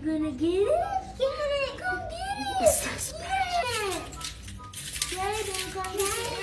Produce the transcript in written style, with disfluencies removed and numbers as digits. You gonna get it? Get it! Come get it! It's so special. Get it, baby.